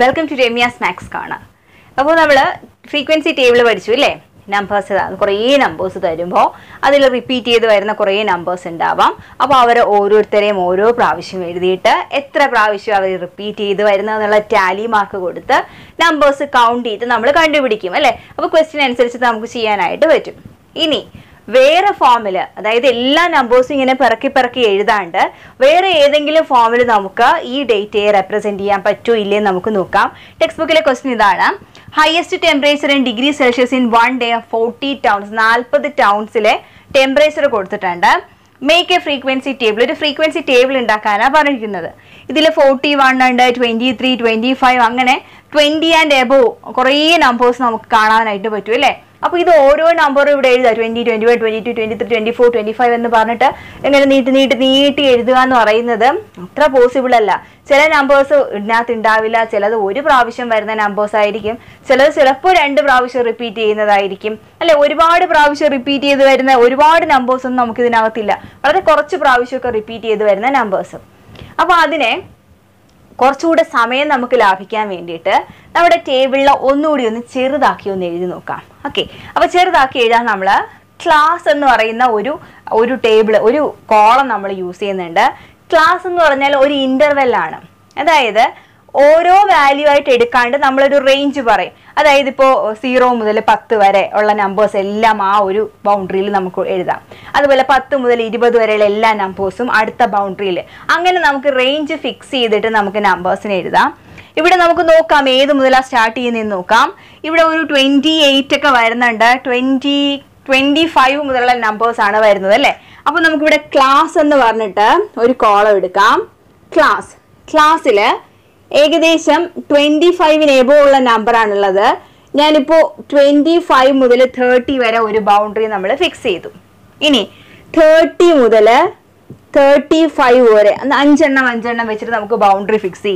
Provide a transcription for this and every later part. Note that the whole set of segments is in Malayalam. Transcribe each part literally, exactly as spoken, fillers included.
Welcome to Jamia Snacks Corner. Now, we have a frequency table. Numbers are Korean numbers. That is repeated the Korean numbers. And Dava, our Oru Terem Oru Provision Mediator, Etra Provision repeated the tally mark. Numbers count it, the number contributing. A question answers to Namkusi and I do it. Ini. Where a formula, that is, all numbers in a perky perky either, where a formula Namuka, E data represent two illion Namukunuka. Textbook question idana. Highest temperature in degree Celsius in one day of forty towns, forty towns, temperature koduthittund. Make a frequency table. It is a frequency table in Dakana Parankinada. It is forty-one under twenty-three, twenty-five, twenty and above. Korean numbers Namukana and Itabatuile. Now, this is number of days twenty, twenty-one, twenty-two, twenty-three, twenty-four, twenty-five and the Barnata. And then need to need to need to need to need possible. Sella numbers are not in Davila, Sella the Woody provision where the numbers are Idikim, Sella Serapur and the provision repeat in the Idikim, and the Woody Bard provision repeat the Verna, Woody Bard numbers on Namakinavatilla, or the Korchu provision repeat the Verna numbers. Apadine Korchuda Same Namakilapika Mendator, now at a table onudi on the Cheradaki Nedinuka. Okay, our Cheradaki Namla, class and Norina Udu, Udu table, Udu column number you see in the class is an interval. That is, one value is a range. That is, zero to ten all numbers are in the boundary. That is, ten to twenty all numbers are in the boundary. We have a range fixed for numbers. If we start with twenty-eight, twenty, twenty-five numbers are now we have a class and a call. Class. Class is twenty-five enable number. Now twenty-five to thirty is a boundary fixed. thirty to thirty-five is a boundary fixed.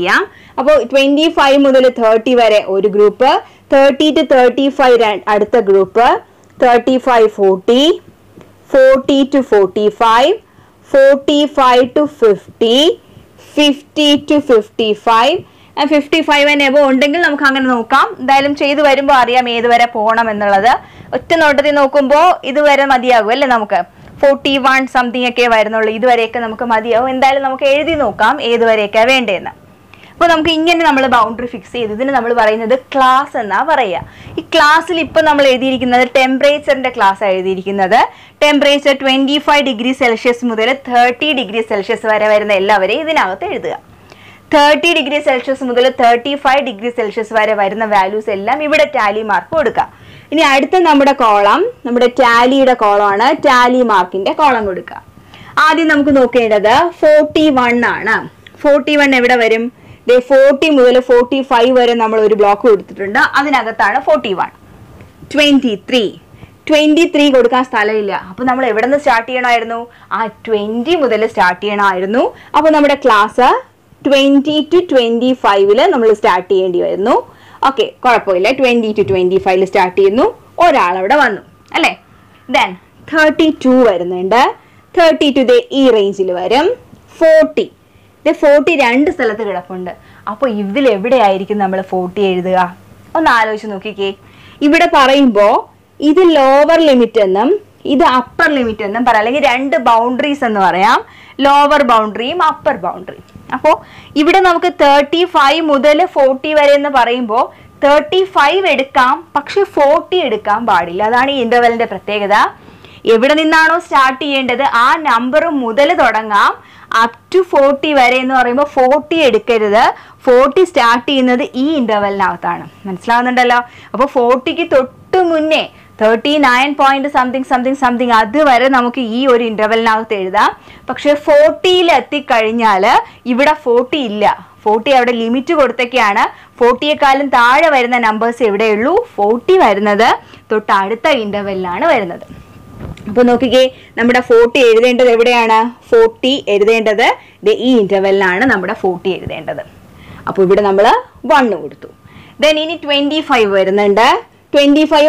twenty-five to thirty is a group. thirty to thirty-five is a group. thirty-five forty. forty to forty-five, forty-five to fifty, fifty to fifty-five, and fifty-five and above. We will see that we will see that we will see that forty-one something we will see that now we have a boundary fixed. This is the class. This class is the temperature class. Temperature twenty-five degrees Celsius to thirty degrees Celsius. thirty degrees Celsius to thirty-five degrees Celsius values are tally mark. Now we add the column. Tally column. Tally mark. That is forty-one. forty-one forty to forty-five we have a block that is forty-one. twenty-three. twenty-three is not available. Then we start at twenty. Then we start at class twenty to twenty-five. We start okay, twenty to twenty-five. Start then thirty-two thirty to the E range. forty. They forty rand sell at the Rapunda. Apo if the every day I reckon forty eight there. On allocation okay cake. If it a paraimbo, either lower limit in them, either upper limit in them, parallel and boundaries and lower boundary, upper boundary. Apo if it a number thirty five, mudale forty were in the paraimbo, thirty five edicam, Pakshi forty edicam, badilla, than interval in the Prategada. Evidently, start end that number mudale thodangam. Up to forty where forty educated forty start in the E interval now. forty ki tottu munne thirty-nine point something something something adu vare namuku ee oru interval now edutha. Pakshe forty il etti kazhinjal ivida forty illa. forty avade limit koduthekana forty ekkalum thaazhe varuna numbers evide ullu forty varunathu thottu adutha interval aanu varunathu. Now, we have forty and forty and the E interval is forty and the one. Then, twenty-five and twenty-five is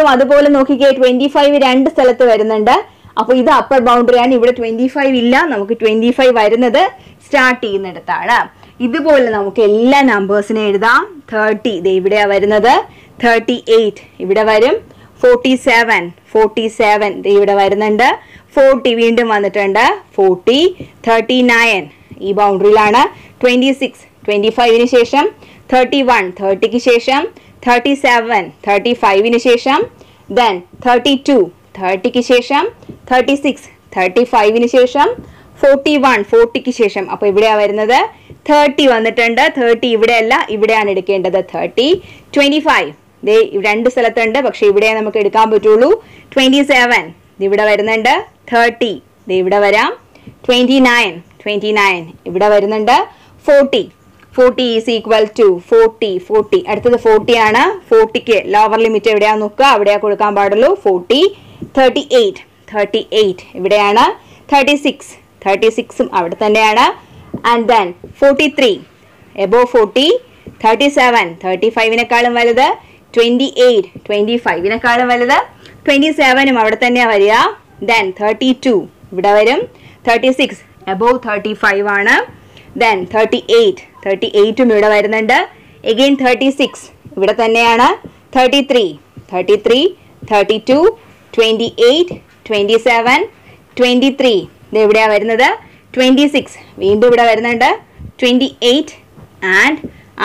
twenty-five and the upper boundary and twenty-five is twenty-five and start. ഇതുപോലെ നമുക്ക് എല്ലാ നമ്പേഴ്സിനെ എഴുതാം. തേർട്ടി ദേ ഇവിടെയാ വരുന്നത്, തേർട്ടി എയ്റ്റ് ഇവിടെ വരും, ഫോർട്ടി സെവൻ ഫോർട്ടി സെവൻ ദേ ഇവിടെ വരുന്നുണ്ട്, ഫോർട്ടി വീണ്ടും വന്നിട്ടുണ്ട്, ഫോർട്ടി, തേർട്ടി നയൻ ഈ ബൗണ്ടറിയിലാണ്, ട്വൻറ്റി സിക്സ് ട്വൻറ്റി ഫൈവിന് ശേഷം തേർട്ടി വൺ തേർട്ടിക്ക് ശേഷം തേർട്ടി സെവൻ തേർട്ടി ഫൈവിന് ശേഷം ദെൻ തേർട്ടി ടു തേർട്ടിക്ക് ശേഷം തേർട്ടി സിക്സ് തേർട്ടി ഫൈവിന് ശേഷം ഫോർട്ടി വൺ ഫോർട്ടിക്ക് ശേഷം അപ്പോൾ ഇവിടെയാണ് വരുന്നത് തേർട്ടി വന്നിട്ടുണ്ട്. തേർട്ടി ഇവിടെയല്ല ഇവിടെയാണ് എടുക്കേണ്ടത്. തേർട്ടി ട്വൻറ്റി ഫൈവ് ദേ രണ്ട് സ്ഥലത്തുണ്ട് പക്ഷേ ഇവിടെ നമുക്ക് എടുക്കാൻ പറ്റുള്ളൂ. ട്വൻറ്റി സെവൻ ഇവിടെ വരുന്നുണ്ട്, തേർട്ടി ദേ ഇവിടെ വരാം, ട്വൻറ്റി നയൻ ട്വൻറ്റി നയൻ ഇവിടെ വരുന്നുണ്ട്, forty forty is equal to forty forty അടുത്തത് ഫോർട്ടി ആണ്. ഫോർട്ടിക്ക് ലോവർ ലിമിറ്റ് എവിടെയാണ് നോക്കുക അവിടെ കൊടുക്കാൻ പാടുള്ളൂ. Forty thirty eight thirty eight ഇവിടെയാണ്, തേർട്ടി സിക്സ് തേർട്ടി സിക്സും അവിടെ തന്നെയാണ്, and then forty three above forty, thirty seven thirty ഫൈവിനേക്കാളും വലുത്, ട്വൻറ്റി എയ്റ്റ് ട്വൻറ്റി ഫൈവിനേക്കാളും വലുത്, ട്വൻറ്റി സെവനും അവിടെ തന്നെയാണ് വരിക, ദെൻ തേർട്ടി ടു ഇവിടെ വരും, thirty six above thirty five ആണ്, ദെൻ തേർട്ടി എയ്റ്റ് തേർട്ടി എയ്റ്റും ഇവിടെ വരുന്നുണ്ട്, എഗെയിൻ തേർട്ടി സിക്സ് ഇവിടെ തന്നെയാണ്, thirty three thirty three thirty two twenty eight twenty seven twenty three ഇത് എവിടെയാണ് വരുന്നത്, ട്വൻറ്റി സിക്സ് വീണ്ടും ഇവിടെ വരുന്നുണ്ട്, twenty eight and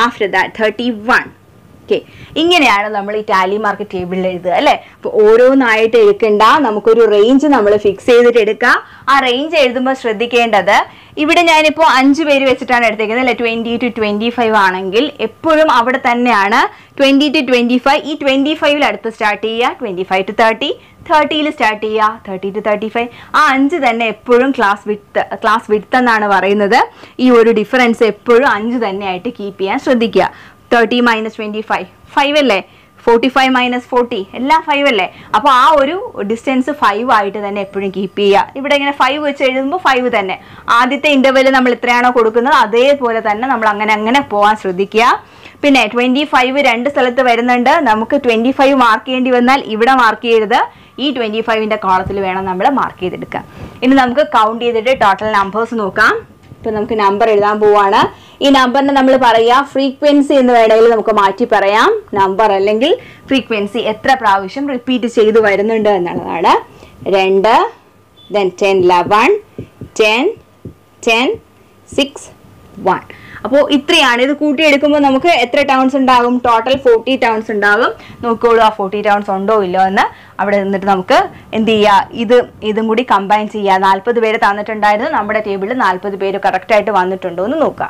after that thirty one. Okay, ഇങ്ങനെയാണ് നമ്മൾ ഈ ടാലി മാർക്ക് ടേബിളിൽ എഴുതുക അല്ലേ. അപ്പോൾ ഓരോന്നായിട്ട് എടുക്കണ്ട, നമുക്കൊരു റേഞ്ച് നമ്മൾ ഫിക്സ് ചെയ്തിട്ട് എടുക്കുക. ആ റേഞ്ച് എഴുതുമ്പോൾ ശ്രദ്ധിക്കേണ്ടത്, ഇവിടെ ഞാനിപ്പോൾ അഞ്ച് പേര് വെച്ചിട്ടാണ് എടുത്തേക്കുന്നത് അല്ലേ, ട്വൻറ്റി ടു ട്വൻറ്റി ഫൈവ് ആണെങ്കിൽ എപ്പോഴും അവിടെ തന്നെയാണ് ട്വൻറ്റി ടു ട്വൻറ്റി ഫൈവ്. ഈ ട്വൻറ്റി ഫൈവിൽ അടുത്ത് സ്റ്റാർട്ട് ചെയ്യുക, ട്വൻറ്റി ഫൈവ് ടു തേർട്ടി, തേർട്ടിയിൽ സ്റ്റാർട്ട് ചെയ്യുക, തേർട്ടി ടു തേർട്ടി ഫൈവ്. ആ അഞ്ച് തന്നെ എപ്പോഴും ക്ലാസ് വിട്ട് ക്ലാസ് വിട്ടെന്നാണ് പറയുന്നത്. ഈ ഒരു ഡിഫറൻസ് എപ്പോഴും അഞ്ച് തന്നെയായിട്ട് കീപ്പ് ചെയ്യാൻ ശ്രദ്ധിക്കുക. Thirty minus twenty five five അല്ലേ, ഫോർട്ടി ഫൈവ് മൈനസ് ഫോർട്ടി എല്ലാം ഫൈവ് അല്ലേ. അപ്പോൾ ആ ഒരു ഡിസ്റ്റൻസ് ഫൈവ് ആയിട്ട് തന്നെ എപ്പോഴും കീപ്പ് ചെയ്യുക. ഇവിടെ ഇങ്ങനെ ഫൈവ് വെച്ച് എഴുതുമ്പോൾ ഫൈവ് തന്നെ ആദ്യത്തെ ഇൻ്റർവെൽ നമ്മൾ എത്രയാണോ കൊടുക്കുന്നത് അതേപോലെ തന്നെ നമ്മൾ അങ്ങനെ അങ്ങനെ പോകാൻ ശ്രദ്ധിക്കുക. പിന്നെ ട്വൻറ്റി ഫൈവ് രണ്ട് സ്ഥലത്ത് വരുന്നുണ്ട്, നമുക്ക് ട്വൻറ്റി ഫൈവ് മാർക്ക് ചെയ്യേണ്ടി വന്നാൽ ഇവിടെ മാർക്ക് ചെയ്യരുത്, ഈ ട്വൻറ്റി ഫൈവിൻ്റെ കോളത്തിൽ വേണം നമ്മൾ മാർക്ക് ചെയ്തെടുക്കുക. ഇനി നമുക്ക് കൗണ്ട് ചെയ്തിട്ട് ടോട്ടൽ നമ്പേഴ്സ് നോക്കാം. ഇപ്പം നമുക്ക് നമ്പർ എഴുതാൻ പോവാണ്. ഈ നമ്പറിനെ നമ്മൾ പറയുക ഫ്രീക്വൻസി എന്ന് വേണമെങ്കിൽ നമുക്ക് മാറ്റി പറയാം, നമ്പർ അല്ലെങ്കിൽ ഫ്രീക്വൻസി എത്ര പ്രാവശ്യം റിപ്പീറ്റ് ചെയ്ത് വരുന്നുണ്ട് എന്നുള്ളതാണ്. രണ്ട്, then ten eleven, ten ten six one. അപ്പോൾ ഇത്രയാണ്. ഇത് കൂട്ടിയെടുക്കുമ്പോൾ നമുക്ക് എത്ര ടൗൺസ് ഉണ്ടാകും? ടോട്ടൽ ഫോർട്ടി ടൗൺസ് ഉണ്ടാകും. നോക്കുകയുള്ളൂ ആ ഫോർട്ടി ടൗൺസ് ഉണ്ടോ ഇല്ലോ എന്ന്. അവിടെ നിന്നിട്ട് നമുക്ക് എന്ത് ചെയ്യുക, ഇത് ഇതും കൂടി കമ്പൈൻ ചെയ്യുക. നാൽപ്പത് പേര് തന്നിട്ടുണ്ടായിരുന്നു, നമ്മുടെ ടേബിളിൽ നാൽപ്പത് പേര് കറക്റ്റായിട്ട് വന്നിട്ടുണ്ടോ എന്ന് നോക്കുക.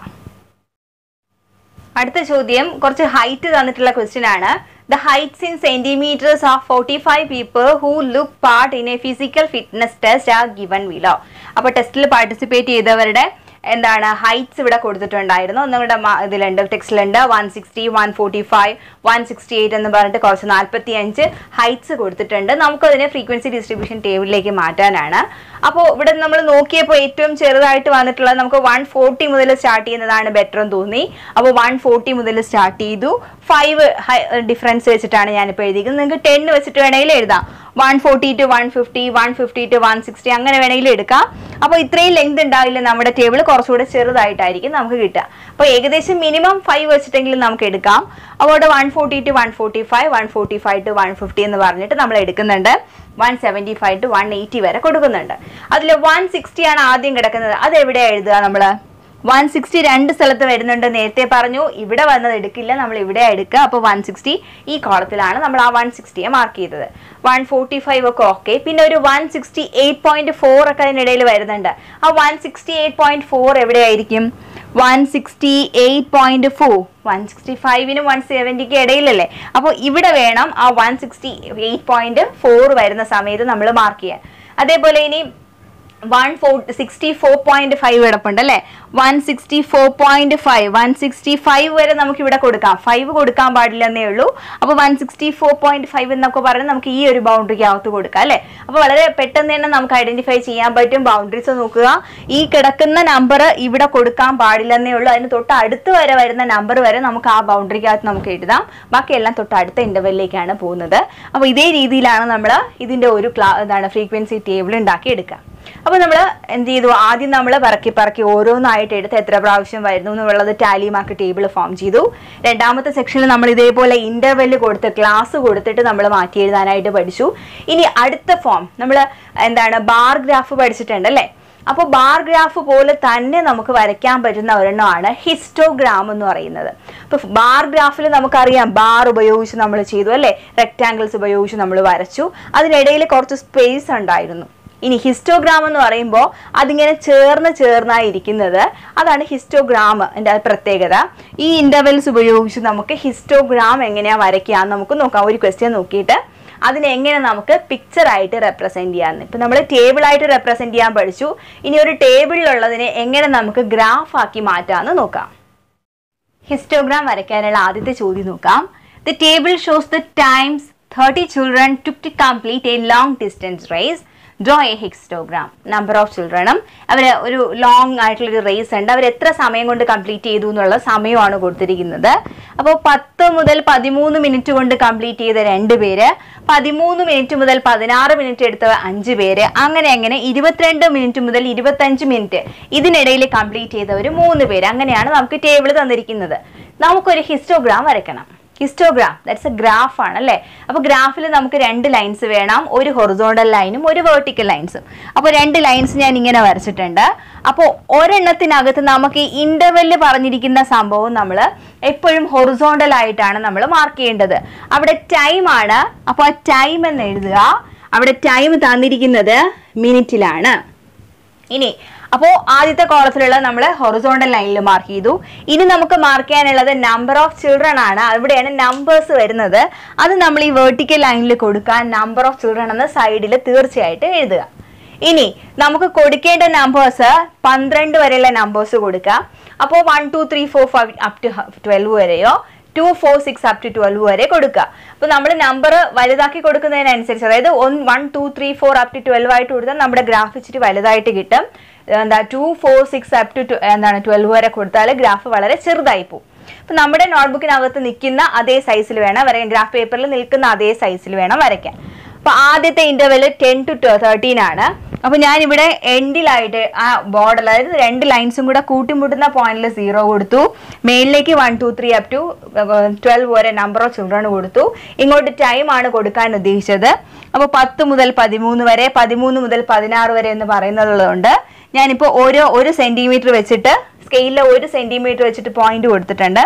അടുത്ത ചോദ്യം കുറച്ച് ഹൈറ്റ് തന്നിട്ടുള്ള ക്വസ്റ്റ്യൻ ആണ്. The heights in centimetres of forty five people who look part in a physical fitness test are given below. അപ്പോൾ ടെസ്റ്റിൽ പാർട്ടിസിപ്പേറ്റ് ചെയ്തവരുടെ എന്താണ് ഹൈറ്റ്സ് ഇവിടെ കൊടുത്തിട്ടുണ്ടായിരുന്നു. നിങ്ങളുടെ ഇതിലുണ്ട്, ടെക്സ്റ്റിലുണ്ട്. One sixty one forty five one sixty eight എന്ന് പറഞ്ഞിട്ട് കുറച്ച് നാൽപ്പത്തി അഞ്ച് ഹൈറ്റ്സ് കൊടുത്തിട്ടുണ്ട്. നമുക്കതിനെ ഫ്രീക്വൻസി ഡിസ്ട്രിബ്യൂഷൻ ടേബിളിലേക്ക് മാറ്റാനാണ്. അപ്പോൾ ഇവിടെ നമ്മൾ നോക്കിയപ്പോൾ ഏറ്റവും ചെറുതായിട്ട് വന്നിട്ടുള്ളത് നമുക്ക് വൺ ഫോർട്ടി മുതൽ സ്റ്റാർട്ട് ചെയ്യുന്നതാണ് ബെറ്റർ എന്ന് തോന്നി. അപ്പോൾ വൺ ഫോർട്ടി മുതൽ സ്റ്റാർട്ട് ചെയ്തു. ഫൈവ് ഡിഫറൻസ് വെച്ചിട്ടാണ് ഞാനിപ്പോൾ എഴുതിയിരിക്കുന്നത്. നിങ്ങൾക്ക് ടെൻ വെച്ചിട്ട് വേണമെങ്കിൽ എഴുതാം. One forty to one fifty one fifty two one sixty അങ്ങനെ വേണമെങ്കിൽ എടുക്കാം. അപ്പോൾ ഇത്രയും ലെങ്ത് ഉണ്ടാവില്ല, നമ്മുടെ ടേബിൾ കുറച്ചുകൂടെ ചെറുതായിട്ടായിരിക്കും നമുക്ക് കിട്ടുക. അപ്പോൾ ഏകദേശം മിനിമം ഫൈവ് വെച്ചിട്ടെങ്കിലും നമുക്ക് എടുക്കാം. അപ്പോൾ ഇവിടെ one forty to one forty five one forty five to one fifty എന്ന് പറഞ്ഞിട്ട് നമ്മൾ എടുക്കുന്നുണ്ട്. One seventy five to one eighty വരെ കൊടുക്കുന്നുണ്ട്. അതിൽ വൺ സിക്സ്റ്റിയാണ് ആദ്യം കിടക്കുന്നത്. അതെവിടെയാണ് എഴുതുക നമ്മൾ? വൺ സിക്സ്റ്റി രണ്ട് സ്ഥലത്ത് വരുന്നുണ്ട്, നേരത്തെ പറഞ്ഞു. ഇവിടെ വന്നത് എടുക്കില്ല, നമ്മൾ ഇവിടെ എടുക്കുക. അപ്പോൾ വൺ സിക്സ്റ്റി ഈ കോളത്തിലാണ് നമ്മൾ ആ വൺ സിക്സ്റ്റിയെ മാർക്ക് ചെയ്തത്. വൺ ഫോർട്ടി ഫൈവ് ഒക്കെ ഓക്കെ. പിന്നെ ഒരു one sixty eight point four ഒക്കെ അതിനിടയിൽ വരുന്നുണ്ട്. ആ one sixty eight point four എവിടെയായിരിക്കും? One sixty eight point four one sixty ഫൈവിനും വൺ സെവൻറ്റിക്കും ഇടയിലല്ലേ. അപ്പോൾ ഇവിടെ വേണം ആ one sixty eight point four വരുന്ന സമയത്ത് നമ്മൾ മാർക്ക് ചെയ്യാൻ. അതേപോലെ ഇനി one four sixty four point five കിടപ്പുണ്ട് അല്ലേ. One sixty four point five one sixty five വരെ നമുക്ക് ഇവിടെ കൊടുക്കാം, ഫൈവ് കൊടുക്കാൻ പാടില്ലെന്നേ ഉള്ളൂ. അപ്പോൾ one sixty four point five എന്നൊക്കെ പറഞ്ഞാൽ നമുക്ക് ഈ ഒരു ബൗണ്ടറിക്ക് അകത്ത് കൊടുക്കാം അല്ലേ. അപ്പോൾ വളരെ പെട്ടെന്ന് തന്നെ നമുക്ക് ഐഡന്റിഫൈ ചെയ്യാൻ പറ്റും. ബൗണ്ടറീസ് നോക്കുക, ഈ കിടക്കുന്ന നമ്പർ ഇവിടെ കൊടുക്കാൻ പാടില്ലെന്നേ ഉള്ളൂ. അതിന് തൊട്ട് അടുത്ത് വരെ വരുന്ന നമ്പർ വരെ നമുക്ക് ആ ബൗണ്ടറിക്കകത്ത് നമുക്ക് എഴുതാം. ബാക്കിയെല്ലാം തൊട്ട് അടുത്ത ഇൻ്റർവെല്ലിലേക്കാണ് പോകുന്നത്. അപ്പോൾ ഇതേ രീതിയിലാണ് നമ്മൾ ഇതിൻ്റെ ഒരു ക്ലാ എന്താണ് ഫ്രീക്വൻസി ടേബിൾ ഉണ്ടാക്കി എടുക്കുക. അപ്പോൾ നമ്മൾ എന്ത് ചെയ്തു? ആദ്യം നമ്മൾ പറക്കി പറക്കി ഓരോന്നായിട്ട് എടുത്ത് എത്ര പ്രാവശ്യം വരുന്നു എന്നുള്ളത് ടാലിയുമാക്കി ടേബിൾ ഫോം ചെയ്തു. രണ്ടാമത്തെ സെക്ഷനിൽ നമ്മൾ ഇതേപോലെ ഇൻ്റർവെല് കൊടുത്ത് ക്ലാസ് കൊടുത്തിട്ട് നമ്മൾ മാറ്റി എഴുതാനായിട്ട് പഠിച്ചു. ഇനി അടുത്ത ഫോം നമ്മൾ എന്താണ് ബാർ ഗ്രാഫ് പഠിച്ചിട്ടുണ്ടല്ലേ. അപ്പോൾ ബാർ ഗ്രാഫ് പോലെ തന്നെ നമുക്ക് വരയ്ക്കാൻ പറ്റുന്ന ഒരെണ്ണമാണ് ഹിസ്റ്റോഗ്രാം എന്ന് പറയുന്നത്. അപ്പോൾ ബാർ ഗ്രാഫിൽ നമുക്കറിയാം ബാർ ഉപയോഗിച്ച് നമ്മൾ ചെയ്തു അല്ലേ, റെക്റ്റാങ്കിൾസ് ഉപയോഗിച്ച് നമ്മൾ വരച്ചു, അതിനിടയിൽ കുറച്ച് സ്പേസ് ഉണ്ടായിരുന്നു. ഇനി ഹിസ്റ്റോഗ്രാം എന്ന് പറയുമ്പോൾ അതിങ്ങനെ ചേർന്ന് ചേർന്നായിരിക്കുന്നത്, അതാണ് ഹിസ്റ്റോഗ്രാം എൻ്റെ പ്രത്യേകത. ഈ ഇൻ്റർവെൽസ് ഉപയോഗിച്ച് നമുക്ക് ഹിസ്റ്റോഗ്രാം എങ്ങനെയാണ് വരയ്ക്കുക എന്ന് നമുക്ക് നോക്കാം. ഒരു ക്വസ്റ്റ്യൻ നോക്കിയിട്ട് അതിനെങ്ങനെ നമുക്ക് പിക്ചറായിട്ട് റെപ്രസെൻറ്റ് ചെയ്യാമെന്ന്. ഇപ്പം നമ്മൾ ടേബിളായിട്ട് റെപ്രസെൻറ്റ് ചെയ്യാൻ പഠിച്ചു. ഇനി ഒരു ടേബിളിലുള്ളതിനെ എങ്ങനെ നമുക്ക് ഗ്രാഫാക്കി മാറ്റാമെന്ന് നോക്കാം. ഹിസ്റ്റോഗ്രാം വരയ്ക്കാനുള്ള ആദ്യത്തെ ചോദ്യം നോക്കാം. The table shows the times thirty children took to complete a long distance race. Draw a histogram. Number of ചിൽഡ്രനും അവർ ഒരു ലോങ് ആയിട്ടുള്ളൊരു റേസ് ഉണ്ട്, അവർ എത്ര സമയം കൊണ്ട് കംപ്ലീറ്റ് ചെയ്തു എന്നുള്ള സമയമാണ് കൊടുത്തിരിക്കുന്നത്. അപ്പോൾ പത്ത് മുതൽ പതിമൂന്ന് മിനിറ്റ് കൊണ്ട് കംപ്ലീറ്റ് ചെയ്ത രണ്ട് പേര്, പതിമൂന്ന് മിനിറ്റ് മുതൽ പതിനാറ് മിനിറ്റ് എടുത്ത അഞ്ച് പേര്, അങ്ങനെ അങ്ങനെ ഇരുപത്തിരണ്ട് മിനിറ്റ് മുതൽ ഇരുപത്തഞ്ച് മിനിറ്റ് ഇതിനിടയിൽ കംപ്ലീറ്റ് ചെയ്തവർ മൂന്ന് പേര്. അങ്ങനെയാണ് നമുക്ക് ടേബിൾ തന്നിരിക്കുന്നത്. നമുക്കൊരു ഹിസ്റ്റോഗ്രാം വരയ്ക്കണം. ഹിസ്റ്റോഗ്രാം ദാറ്റ്സ് എ ഗ്രാഫ് ആണല്ലേ. അപ്പോൾ ഗ്രാഫിൽ നമുക്ക് രണ്ട് ലൈൻസ് വേണം, ഒരു ഹൊറിസോണ്ടൽ ലൈനും ഒരു വെർട്ടിക്കൽ ലൈൻസും. അപ്പോൾ രണ്ട് ലൈൻസ് ഞാൻ ഇങ്ങനെ വരച്ചിട്ടുണ്ട്. അപ്പോൾ ഒരെണ്ണത്തിനകത്ത് നമുക്ക് ഇൻ്റർവെല് പറഞ്ഞിരിക്കുന്ന സംഭവം നമ്മൾ എപ്പോഴും ഹൊറിസോണ്ടൽ ആയിട്ടാണ് നമ്മൾ മാർക്ക് ചെയ്യേണ്ടത്. അവിടെ ടൈമാണ്, അപ്പോൾ ആ ടൈം എന്ന് എഴുതുക. അവിടെ ടൈം തന്നിരിക്കുന്നത് മിനിറ്റിലാണ്. ഇനി അപ്പോൾ ആദ്യത്തെ കോളത്തിലുള്ള നമ്മൾ ഹൊറിസോണ്ടൽ ലൈനിൽ മാർക്ക് ചെയ്തു. ഇനി നമുക്ക് മാർക്ക് ചെയ്യാനുള്ളത് നമ്പർ ഓഫ് ചിൽഡ്രൻ ആണ്. അവിടെയാണ് നമ്പേഴ്സ് വരുന്നത്. അത് നമ്മൾ ഈ വെർട്ടിക്കൽ ലൈനിൽ കൊടുക്കാൻ നമ്പർ ഓഫ് ചിൽഡ്രൻ എന്ന സൈഡിൽ തീർച്ചയായിട്ടും എഴുതുക. ഇനി നമുക്ക് കൊടുക്കേണ്ട നമ്പേഴ്സ് പന്ത്രണ്ട് വരെയുള്ള നമ്പേഴ്സ് കൊടുക്കുക. അപ്പോൾ one two three four five up to twelve വരെയോ two four six up to twelve വരെ കൊടുക്കുക. അപ്പോൾ നമ്മൾ നമ്പർ വലുതാക്കി കൊടുക്കുന്നതിനനുസരിച്ച്, അതായത് one two three four up to twelve ആയിട്ട് കൊടുത്താൽ നമ്മുടെ ഗ്രാഫ് ഇച്ചിരി വലുതായിട്ട് കിട്ടും. എന്താ two four six up to എന്താണ് ട്വൽവ് വരെ കൊടുത്താൽ ഗ്രാഫ് വളരെ ചെറുതായി പോകും. അപ്പം നമ്മുടെ നോട്ട്ബുക്കിനകത്ത് നിൽക്കുന്ന അതേ സൈസിൽ വേണം വരയ്ക്കാൻ, ഗ്രാഫ് പേപ്പറിൽ നിൽക്കുന്ന അതേ സൈസിൽ വേണം വരയ്ക്കാൻ. അപ്പോൾ ആദ്യത്തെ ഇൻ്റർവെല് ടെൻ ടു തേർട്ടീൻ ആണ്. അപ്പോൾ ഞാനിവിടെ എൻഡിലായിട്ട് ആ ബോർഡർ, അതായത് രണ്ട് ലൈൻസും കൂടെ കൂട്ടിമുട്ടുന്ന പോയിന്റിൽ സീറോ കൊടുത്തു. മെയിനിലേക്ക് one two three up to twelve വരെ നമ്പർ ഓഫ് ചിൽഡ്രൻ കൊടുത്തു. ഇങ്ങോട്ട് ടൈമാണ് കൊടുക്കാൻ ഉദ്ദേശിച്ചത്. അപ്പോൾ പത്ത് മുതൽ പതിമൂന്ന് വരെ, പതിമൂന്ന് മുതൽ പതിനാറ് വരെ എന്ന് പറയുന്നതുകൊണ്ട് ഞാനിപ്പോൾ ഓരോ ഒരു സെൻറ്റിമീറ്റർ വെച്ചിട്ട് സ്കെയിലിൽ ഒരു സെൻറ്റിമീറ്റർ വെച്ചിട്ട് പോയിന്റ് കൊടുത്തിട്ടുണ്ട്.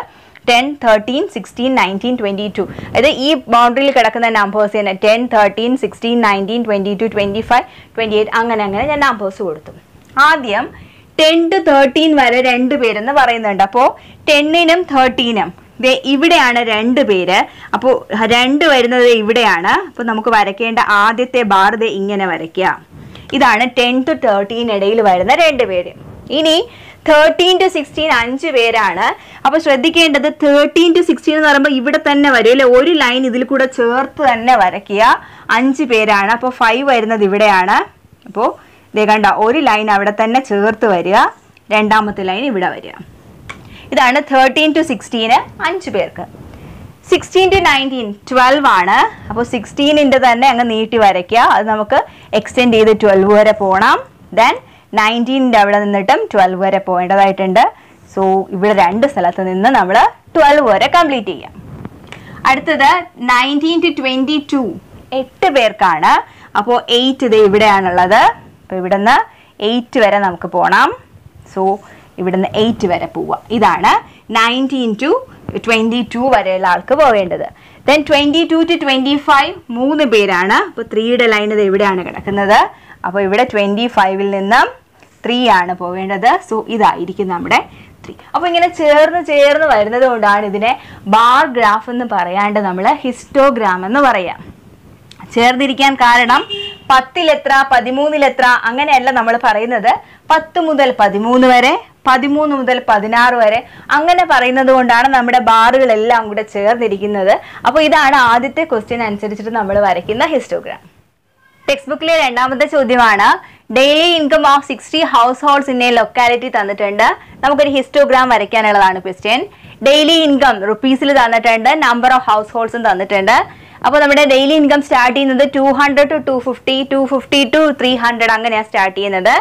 Ten thirteen sixteen nineteen twenty two അതായത് ഈ ബൗണ്ടറിയിൽ കിടക്കുന്ന നമ്പേഴ്സ് തന്നെ ten thirteen sixteen nineteen twenty two twenty five twenty eight അങ്ങനെ അങ്ങനെ ഞാൻ നമ്പേഴ്സ് കൊടുത്തു. ആദ്യം ടെൻ ടു തേർട്ടീൻ വരെ രണ്ട് പേരെന്ന് പറയുന്നുണ്ട്. അപ്പോൾ ടെന്നിനും തേർട്ടീനും ദേ ഇവിടെയാണ് രണ്ട് പേര്. അപ്പോൾ രണ്ട് വരുന്നത് ഇവിടെയാണ്. അപ്പോൾ നമുക്ക് വരയ്ക്കേണ്ട ആദ്യത്തെ ബാർ ദേ ഇങ്ങനെ വരയ്ക്കുക. ഇതാണ് ടെൻ ടു തേർട്ടീൻ ഇടയിൽ വരുന്ന രണ്ട് പേര്. ഇനി തേർട്ടീൻ ടു സിക്സ്റ്റീൻ അഞ്ച് പേരാണ്. അപ്പോൾ ശ്രദ്ധിക്കേണ്ടത് തേർട്ടീൻ ടു സിക്സ്റ്റീൻ എന്ന് പറയുമ്പോൾ ഇവിടെ തന്നെ വരും അല്ലേ, ഒരു ലൈൻ ഇതിൽ കൂടെ ചേർത്ത് തന്നെ വരയ്ക്കുക. അഞ്ച് പേരാണ്. അപ്പോൾ ഫൈവ് വരുന്നത് ഇവിടെയാണ്. അപ്പോൾ ഇതേ കണ്ട ഒരു ലൈൻ അവിടെ തന്നെ ചേർത്ത് വരിക, രണ്ടാമത്തെ ലൈൻ ഇവിടെ വരിക. ഇതാണ് തേർട്ടീൻ ടു സിക്സ്റ്റീന് അഞ്ച് പേർക്ക്. സിക്സ്റ്റീൻ ടു നയൻറ്റീൻ ട്വൽവ് ആണ്. അപ്പോൾ സിക്സ്റ്റീനിൻ്റെ തന്നെ അങ്ങ് നീട്ടി വരയ്ക്കുക. അത് നമുക്ക് എക്സ്റ്റെൻഡ് ചെയ്ത് ട്വൽവ് വരെ പോകണം. ദെൻ നയൻറ്റീനിൻ്റെ അവിടെ നിന്നിട്ടും ട്വൽവ് വരെ പോകേണ്ടതായിട്ടുണ്ട്. സോ ഇവിടെ രണ്ട് സ്ഥലത്ത് നിന്ന് നമ്മൾ ട്വൽവ് വരെ കംപ്ലീറ്റ് ചെയ്യാം. അടുത്തത് നയൻറ്റീൻ ടു ട്വൻറ്റി ടു എട്ട് പേർക്കാണ്. അപ്പോൾ എയ്റ്റ് ഇത് ഇവിടെയാണുള്ളത്. അപ്പോൾ ഇവിടെ നിന്ന് എയ്റ്റ് വരെ നമുക്ക് പോകണം. സോ ഇവിടെ നിന്ന് എയ്റ്റ് വരെ പോവുക. ഇതാണ് നയൻറ്റീൻ ടു ട്വൻറ്റി ടു വരെയുള്ള ആൾക്ക് പോകേണ്ടത്. Then twenty two to twenty five മൂന്ന് പേരാണ്. അപ്പോൾ ത്രീയുടെ ലൈൻ ഇത് ഇവിടെയാണ് കിടക്കുന്നത്. അപ്പോൾ ഇവിടെ ട്വൻറ്റി ഫൈവിൽ നിന്നും ത്രീ ആണ് പോവേണ്ടത്. സോ ഇതായിരിക്കും നമ്മുടെ ത്രീ. അപ്പോൾ ഇങ്ങനെ ചേർന്ന് ചേർന്ന് വരുന്നത് കൊണ്ടാണ് ഇതിനെ ബാർ ഗ്രാഫ് എന്ന് പറയാണ്ട് നമ്മൾ ഹിസ്റ്റോഗ്രാം എന്ന് പറയാം. ചേർന്നിരിക്കാൻ കാരണം പത്തിലെത്ര, പതിമൂന്നിലെത്ര അങ്ങനെയല്ല നമ്മൾ പറയുന്നത്. പത്ത് മുതൽ പതിമൂന്ന് വരെ, പതിമൂന്ന് മുതൽ പതിനാറ് വരെ അങ്ങനെ പറയുന്നത് കൊണ്ടാണ് നമ്മുടെ ബാറുകളെല്ലാം കൂടെ ചേർന്നിരിക്കുന്നത്. അപ്പോൾ ഇതാണ് ആദ്യത്തെ ക്വസ്റ്റ്യൻ അനുസരിച്ചിട്ട് നമ്മൾ വരയ്ക്കുന്ന ഹിസ്റ്റോഗ്രാം. ടെക്സ്റ്റ് ബുക്കിലെ രണ്ടാമത്തെ ചോദ്യമാണ് daily income of sixty house holds in a locality തന്നിട്ടുണ്ട്. നമുക്കൊരു ഹിസ്റ്റോഗ്രാം വരയ്ക്കാനുള്ളതാണ് ക്വസ്റ്റ്യൻ. ഡെയിലി ഇൻകം റുപ്പീസിൽ തന്നിട്ടുണ്ട്, നമ്പർ ഓഫ് ഹൗസ് ഹോൾഡ്സും തന്നിട്ടുണ്ട്. അപ്പോൾ നമ്മുടെ ഡെയിലി ഇൻകം സ്റ്റാർട്ട് ചെയ്യുന്നത് two hundred to two fifty to fifty to three three അങ്ങനെയാണ് സ്റ്റാർട്ട് ചെയ്യുന്നത്.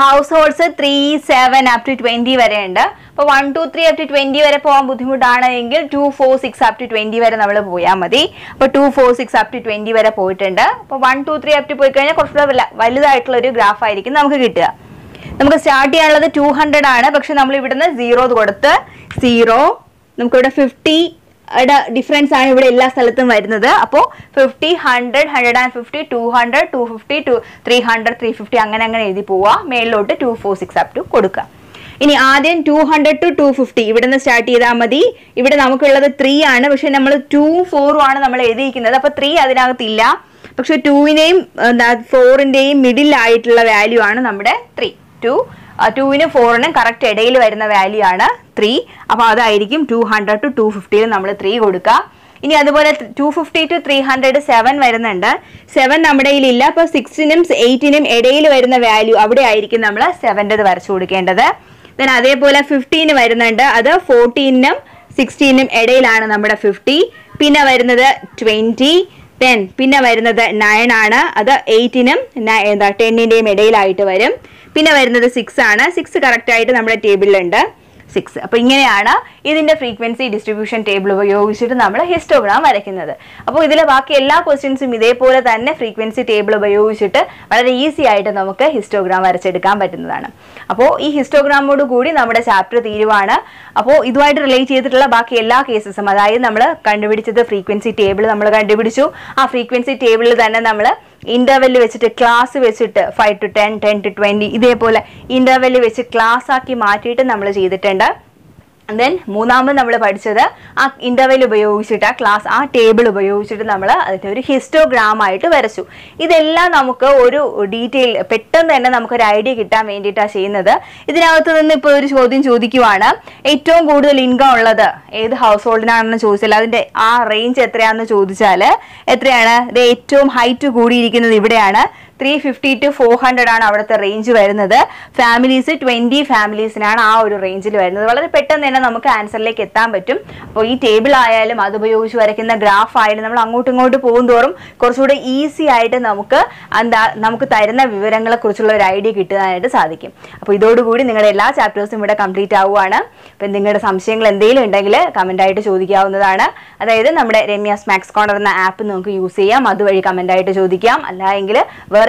Households three seven up to twenty വരെ ഉണ്ട്. അപ്പോൾ one two three up to twenty വരെ പോകാൻ ബുദ്ധിമുട്ടാണ് എങ്കിൽ two four six up to twenty വരെ നമ്മൾ പോയാൽ മതി. അപ്പോൾ two four six up to twenty വരെ പോയിട്ടുണ്ട്. അപ്പോൾ one two three up to പോയി കഴിഞ്ഞാൽ കുറച്ചുകൂടെ വലുതായിട്ടുള്ളൊരു ഗ്രാഫായിരിക്കും നമുക്ക് കിട്ടുക. നമുക്ക് സ്റ്റാർട്ട് ചെയ്യാനുള്ളത് ടു ഹൺഡ്രഡ് ആണ്, പക്ഷെ നമ്മൾ ഇവിടുന്ന് സീറോ കൊടുത്ത് സീറോ നമുക്കിവിടെ ഫിഫ്റ്റി ഡിഫറൻസ് ആണ് ഇവിടെ എല്ലാ സ്ഥലത്തും വരുന്നത്. അപ്പോൾ fifty hundred hundred and fifty two hundred two fifty to three hundred three fifty അങ്ങനെ അങ്ങനെ എഴുതി പോവുക. മേളിലോട്ട് two four six up to കൊടുക്കുക. ഇനി ആദ്യം two hundred to two fifty ഇവിടെ നിന്ന് സ്റ്റാർട്ട് ചെയ്താൽ മതി. ഇവിടെ നമുക്കുള്ളത് ത്രീ ആണ്, പക്ഷെ നമ്മൾ ടു ഫോറും ആണ് നമ്മൾ എഴുതിയിരിക്കുന്നത്. അപ്പോൾ ത്രീ അതിനകത്തില്ല, പക്ഷെ ടൂവിനെയും ഫോറിൻ്റെയും മിഡിലായിട്ടുള്ള വാല്യൂ ആണ് നമ്മുടെ ത്രീ. ടു ടൂവിനും ഫോറിനും കറക്റ്റ് ഇടയിൽ വരുന്ന വാല്യൂ ആണ് ത്രീ. അപ്പോൾ അതായിരിക്കും ടു ഹൺഡ്രഡ് ടു ടു ഫിഫ്റ്റിയിൽ നമ്മൾ ത്രീ കൊടുക്കുക. ഇനി അതുപോലെ two fifty to three hundred seven വരുന്നുണ്ട്. സെവൻ നമ്മുടെ കയ്യിലില്ല, അപ്പോൾ സിക്സിനും എയ്റ്റിനും ഇടയിൽ വരുന്ന വാല്യൂ അവിടെ ആയിരിക്കും നമ്മൾ സെവൻ്റെത് വരച്ചു കൊടുക്കേണ്ടത്. ദെൻ അതേപോലെ ഫിഫ്റ്റീന് വരുന്നുണ്ട്, അത് ഫോർട്ടീനും സിക്സ്റ്റീനും ഇടയിലാണ് നമ്മുടെ ഫിഫ്റ്റി. പിന്നെ വരുന്നത് ട്വൻറ്റി, ടെൻ, പിന്നെ വരുന്നത് നയൻ ആണ്, അത് എയ്റ്റിനും എന്താ ടെന്നിൻ്റെയും ഇടയിലായിട്ട് വരും. പിന്നെ വരുന്നത് സിക്സ് ആണ്, സിക്സ് കറക്റ്റായിട്ട് നമ്മുടെ ടേബിളിലുണ്ട് സിക്സ്. അപ്പോൾ ഇങ്ങനെയാണ് ഇതിൻ്റെ ഫ്രീക്വൻസി ഡിസ്ട്രിബ്യൂഷൻ ടേബിൾ ഉപയോഗിച്ചിട്ട് നമ്മൾ ഹിസ്റ്റോഗ്രാം വരയ്ക്കുന്നത്. അപ്പോൾ ഇതിലെ ബാക്കി എല്ലാ ക്വസ്റ്റ്യൻസും ഇതേപോലെ തന്നെ ഫ്രീക്വൻസി ടേബിൾ ഉപയോഗിച്ചിട്ട് വളരെ ഈസി ആയിട്ട് നമുക്ക് ഹിസ്റ്റോഗ്രാം വരച്ചെടുക്കാൻ പറ്റുന്നതാണ്. അപ്പോൾ ഈ ഹിസ്റ്റോഗ്രാമോട് കൂടി നമ്മുടെ ചാപ്റ്റർ തീരുവാണ്. അപ്പോൾ ഇതുമായിട്ട് റിലേറ്റ് ചെയ്തിട്ടുള്ള ബാക്കി എല്ലാ കേസസും, അതായത് നമ്മൾ കണ്ടുപിടിച്ചത് ഫ്രീക്വൻസി ടേബിൾ നമ്മൾ കണ്ടുപിടിച്ചു. ആ ഫ്രീക്വൻസി ടേബിളിൽ തന്നെ നമ്മൾ ഇൻ്റർവെല് വെച്ചിട്ട് ക്ലാസ് വെച്ചിട്ട് five to ten ten to twenty ഇതേപോലെ ഇൻ്റർവെല് വെച്ച് ക്ലാസ് ആക്കി മാറ്റിയിട്ട് നമ്മൾ ചെയ്തിട്ടുണ്ട്. ദെൻ മൂന്നാമത് നമ്മൾ പഠിച്ചത് ആ ഇൻ്റർവെൽ ഉപയോഗിച്ചിട്ട് ആ ക്ലാസ് ആ ടേബിൾ ഉപയോഗിച്ചിട്ട് നമ്മൾ അതിൻ്റെ ഒരു ഹിസ്റ്റോഗ്രാമായിട്ട് വരച്ചു. ഇതെല്ലാം നമുക്ക് ഒരു ഡീറ്റെയിൽ പെട്ടെന്ന് തന്നെ നമുക്കൊരു ഐഡിയ കിട്ടാൻ വേണ്ടിയിട്ടാണ് ചെയ്യുന്നത്. ഇതിനകത്ത് നിന്ന് ഇപ്പോൾ ഒരു ചോദ്യം ചോദിക്കുവാണ്, ഏറ്റവും കൂടുതൽ ഇൻകം ഉള്ളത് ഏത് ഹൗസ് ഹോൾഡിനാണെന്ന് ചോദിച്ചാൽ അതിൻ്റെ ആ റേഞ്ച് എത്രയാണെന്ന് ചോദിച്ചാൽ എത്രയാണ്? ഇത് ഏറ്റവും ഹൈറ്റ് കൂടിയിരിക്കുന്നത് ഇവിടെയാണ്. Three fifty to four hundred ആണ് അവിടുത്തെ റേഞ്ച് വരുന്നത്. ഫാമിലീസ് ട്വൻറ്റി ഫാമിലീസിനാണ് ആ ഒരു റേഞ്ചിൽ വരുന്നത്. വളരെ പെട്ടെന്ന് തന്നെ നമുക്ക് ആൻസറിലേക്ക് എത്താൻ പറ്റും. അപ്പോൾ ഈ ടേബിൾ ആയാലും അതുപയോഗിച്ച് വരയ്ക്കുന്ന ഗ്രാഫ് ആയാലും നമ്മൾ അങ്ങോട്ടും ഇങ്ങോട്ട് പോകുന്തോറും കുറച്ചുകൂടെ ഈസി ആയിട്ട് നമുക്ക് എന്താ നമുക്ക് തരുന്ന വിവരങ്ങളെക്കുറിച്ചുള്ള ഒരു ഐഡിയ കിട്ടാനായിട്ട് സാധിക്കും. അപ്പോൾ ഇതോടുകൂടി നിങ്ങളുടെ എല്ലാ ചാപ്റ്റേഴ്സും ഇവിടെ കംപ്ലീറ്റ് ആവുകയാണ്. അപ്പം നിങ്ങളുടെ സംശയങ്ങൾ എന്തെങ്കിലും ഉണ്ടെങ്കിൽ കമൻറ്റായിട്ട് ചോദിക്കാവുന്നതാണ്. അതായത് നമ്മുടെ രമ്യാസ് മാത്സ് കോർണർ എന്ന ആപ്പ് നമുക്ക് യൂസ് ചെയ്യാം, അതുവഴി കമൻറ്റായിട്ട് ചോദിക്കാം. അല്ലെങ്കിൽ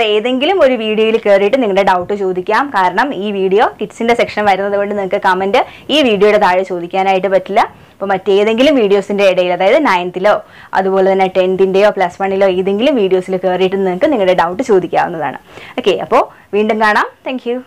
ഏതെങ്കിലും ഒരു വീഡിയോയിൽ കയറിയിട്ട് നിങ്ങളുടെ ഡൗട്ട് ചോദിക്കാം. കാരണം ഈ വീഡിയോ കിഡ്സിൻ്റെ സെക്ഷൻ വരുന്നത് കൊണ്ട് നിങ്ങൾക്ക് കമൻറ്റ് ഈ വീഡിയോയുടെ താഴെ ചോദിക്കാനായിട്ട് പറ്റില്ല. അപ്പോൾ മറ്റേതെങ്കിലും വീഡിയോസിൻ്റെ ഇടയിൽ, അതായത് നയൻത്തിലോ അതുപോലെ തന്നെ ടെൻത്തിൻ്റെയോ പ്ലസ് വണ്ണിലോ ഏതെങ്കിലും വീഡിയോസിൽ കയറിയിട്ട് നിങ്ങൾക്ക് നിങ്ങളുടെ ഡൗട്ട് ചോദിക്കാവുന്നതാണ്. ഓക്കെ, അപ്പോൾ വീണ്ടും കാണാം. Thank U.